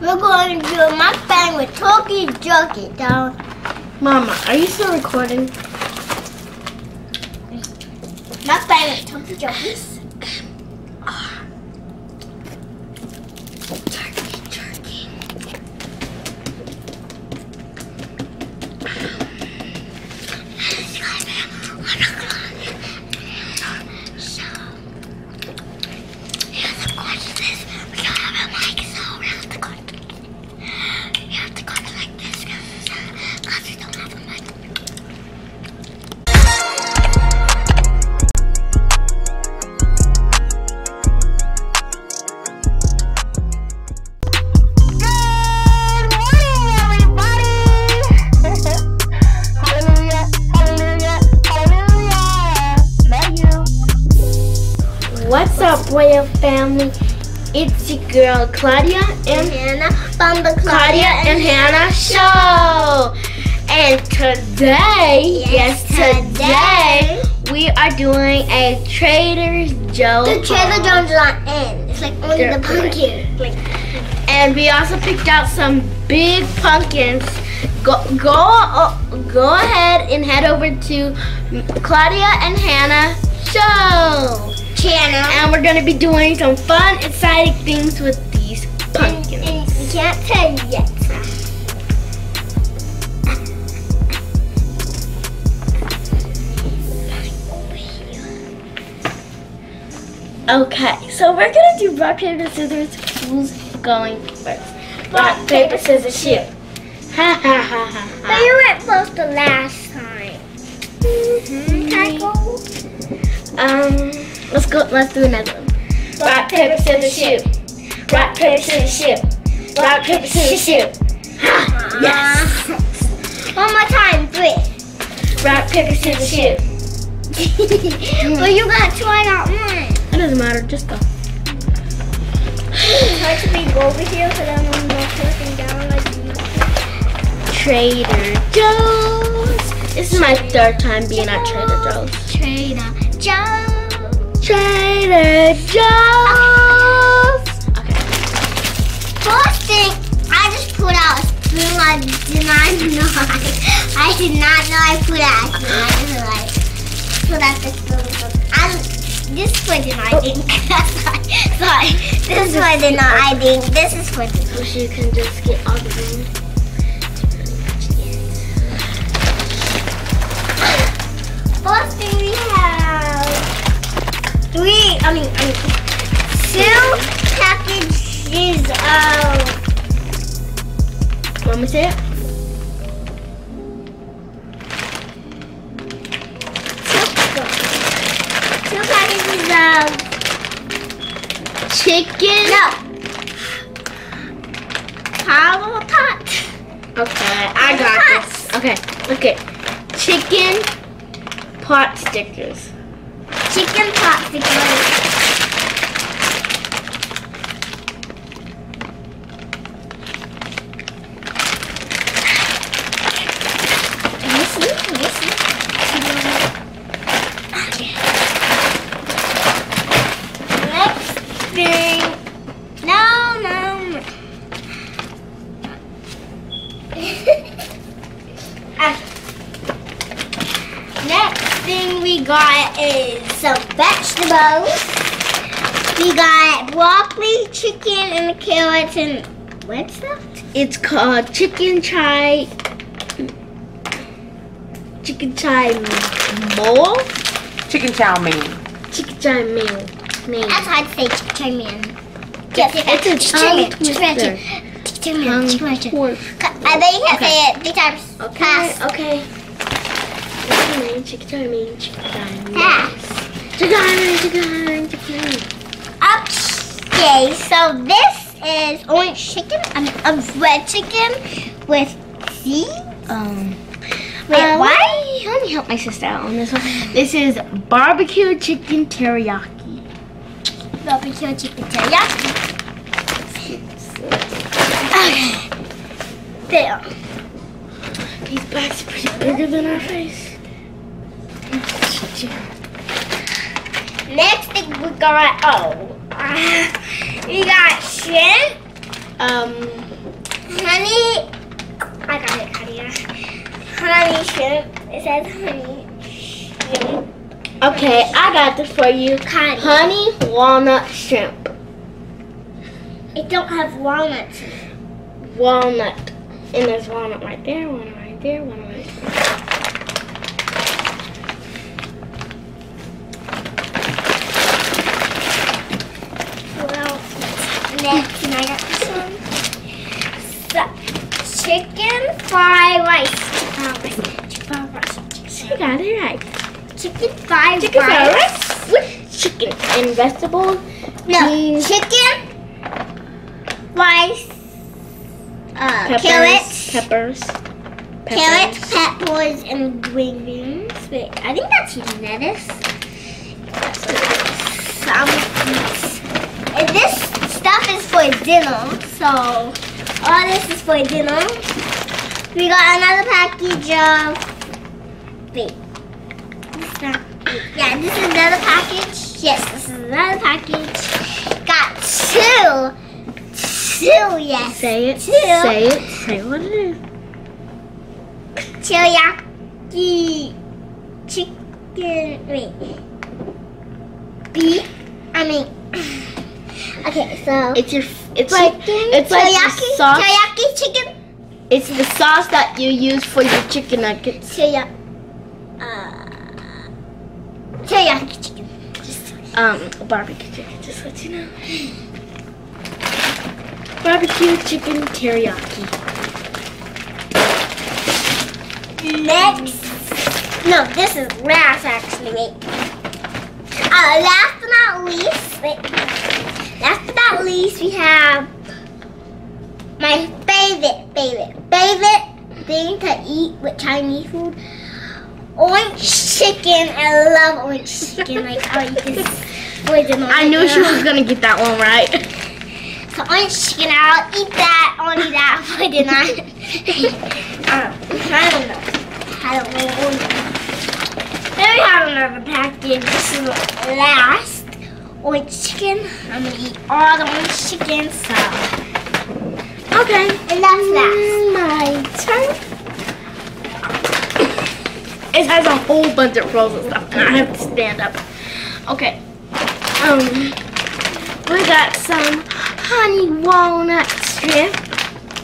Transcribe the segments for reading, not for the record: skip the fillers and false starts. We're going to do a mukbang with Turkey Jerky, doll. Mama, are you still recording? Mukbang with Turkey Jerky. Royal family, it's your girl Claudia and Hannah from the Claudia and Hannah show. And today, yes today, we are doing a Trader Joe's. The Trader Joe's are in. It's like only the pumpkin. And we also picked out some big pumpkins. Go ahead and head over to Claudia and Hannah show. And we're gonna be doing some fun, exciting things with these pumpkins. And we can't tell you yet. Okay, so we're gonna do rock, paper, scissors. Who's going first? Rock, paper, scissors, shoot. Ha ha ha ha. But you went first the last time. Can I go? Let's go. Let's do another one. Rock, paper, scissors, shoot. Rock, paper, scissors, shoot. Rock, paper, scissors, shoot. Ha! Yes. One more time. Three. Rock, paper, scissors, shoot. Well, you gotta try out one. It doesn't matter. Just go. It's hard to be over here because I'm on the person down like you. Trader Joe's. This is my third time being at Trader Joe's. Trader Joe's. Trader Joe's! Okay. First thing, I just pulled out a spoon. I did not know I pulled out a spoon. I just like pulled out the spoon. This one did not, I think. This is for the spoon. So you can just get all the spoon. First thing we have. Two packages of... Want me to see it? Two packages of... Chicken? No. Power pot. Okay, I got this. Okay. Chicken pot stickers. Chicken pot stickers. Can you see? Okay. Next thing. No. Next thing we got is some vegetables. We got broccoli, chicken, and carrots, and what stuff? It's called chicken chow mein. That's how I'd say chicken chow mein. I bet you can say it 3 times. Okay. Chicken chow mein. Okay, so this is orange chicken, red chicken with seeds. Wait, let me help my sister out on this one. This is barbecue chicken teriyaki. Barbecue chicken teriyaki. Okay, there. These bags are pretty bigger than our face. Next thing we got shrimp. honey shrimp. It says honey shrimp. Okay, I got this for you. Connie. Honey walnut shrimp. It don't have walnuts. Walnut. And there's walnut right there, one right there, one right there. Next, and I got this one. So, chicken fried rice. She got it right. Chicken fried rice with chicken and vegetables. No, chicken, rice, carrots, peppers, and green beans. Wait, I think that's lettuce. And this stuff is for dinner, so all this is for dinner. We got another package of, this is another package. Yes, this is another package. Got two. Say what it is. Teriyaki chicken, okay, so it's like teriyaki chicken. It's the sauce that you use for your chicken nuggets. Teriyaki chicken. Just barbecue chicken. Just let you know. Barbecue chicken teriyaki. Next, no, this is last actually. Last but not least. Last but not least, we have my favorite thing to eat with Chinese food. Orange chicken. I love orange chicken. Like, I'll eat this for dinner. I knew she was gonna get that one right. So orange chicken, I'll eat that, only that for dinner. I don't know. I don't know orange chicken. Then we have another package. This is last. Orange chicken. I'm gonna eat all the orange chicken, so. Okay. And that's my turn. It has a whole bunch of frozen stuff, and I have to stand up. Okay. We got some honey walnut shrimp.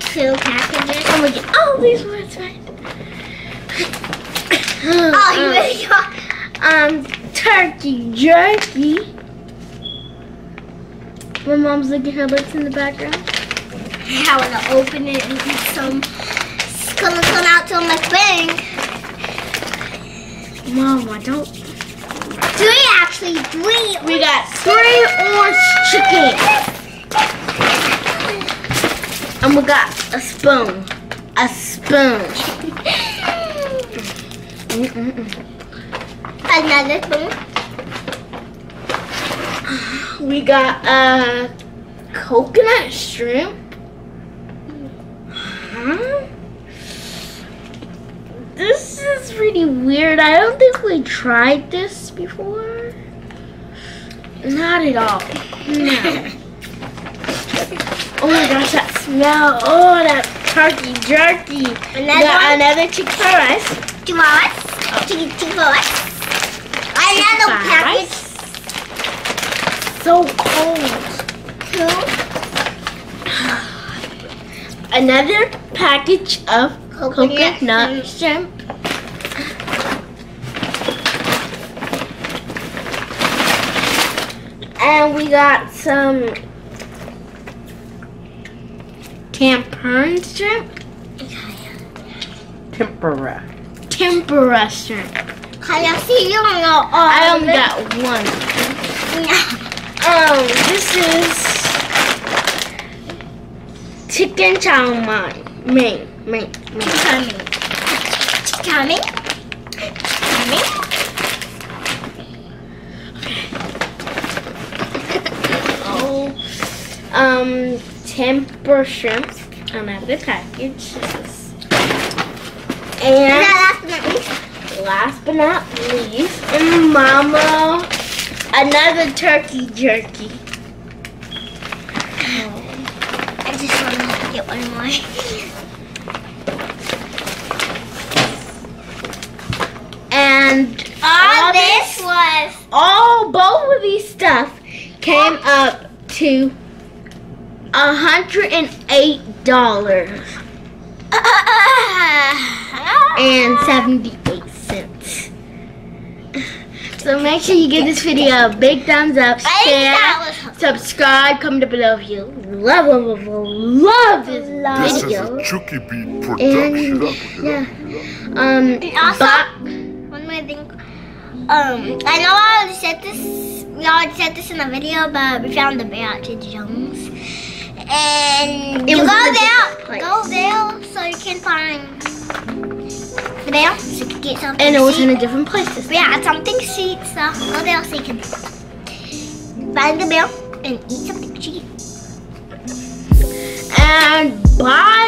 Two packages. I'm gonna get all these ones right. Turkey jerky. My mom's looking at her lips in the background. I want to open it and get some color come out on my thing. Mama, don't. Three. We got three orange chicken. And we got a spoon. Another spoon. We got a coconut shrimp. Huh? This is really weird. I don't think we tried this before. Not at all. No. Oh my gosh, that smell. Oh, that turkey jerky. Another chicken fried rice. Another package. Rice. So cold. Another package of coconut shrimp. And we got some tampon shrimp. Tempura shrimp. I only got one. This is chicken chow mein. Tempura shrimp. Another package. And last but not least, and Mama. Another turkey jerky. I just want to get one more. because both of these stuff came up to $108 and 78 cents. So make sure you give this video a big thumbs up, share, subscribe, comment below if you love this video. This is a Chucky Beat production. And, one more thing. I know I already said this. We already said this in the video, but we found the bear at Trader Joe's, and you go there so you can find the bear so you can get something. And it was in a different place. Yeah, something to eat. So go there so you can find the bear and eat something cheap. And bye.